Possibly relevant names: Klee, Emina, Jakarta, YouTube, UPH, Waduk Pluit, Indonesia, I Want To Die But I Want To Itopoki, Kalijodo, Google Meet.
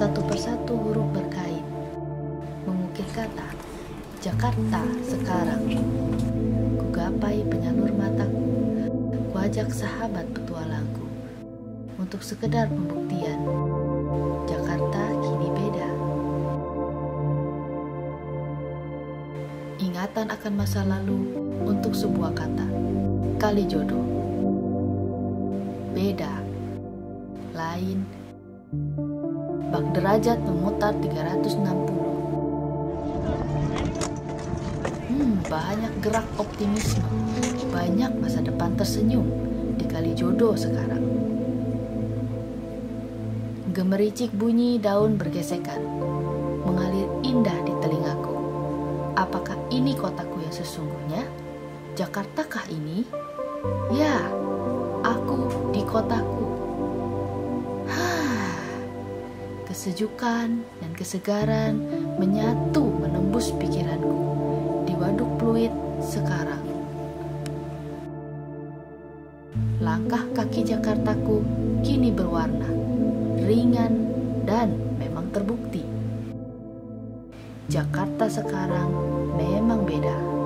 satu persatu huruf berkait, mengukir kata Jakarta sekarang. Kugapai penyalur mataku, kuajak sahabat petualangku untuk sekedar pembuktian. Jakarta kini beda. Ingatan akan masa lalu untuk sebuah kata. Kalijodo. Beda. Lain. Bak derajat memutar 360. Banyak gerak optimisme. Banyak masa depan tersenyum di Kalijodo sekarang. Gemericik bunyi daun bergesekan, mengalir indah di telingaku. Apakah ini kotaku yang sesungguhnya? Jakartakah ini? Ya, aku di kotaku. Kesejukan dan kesegaran menyatu menembus pikiranku di Waduk Pluit sekarang. Langkah kaki Jakartaku kini berwarna, ringan dan memang terbukti. Jakarta sekarang memang beda.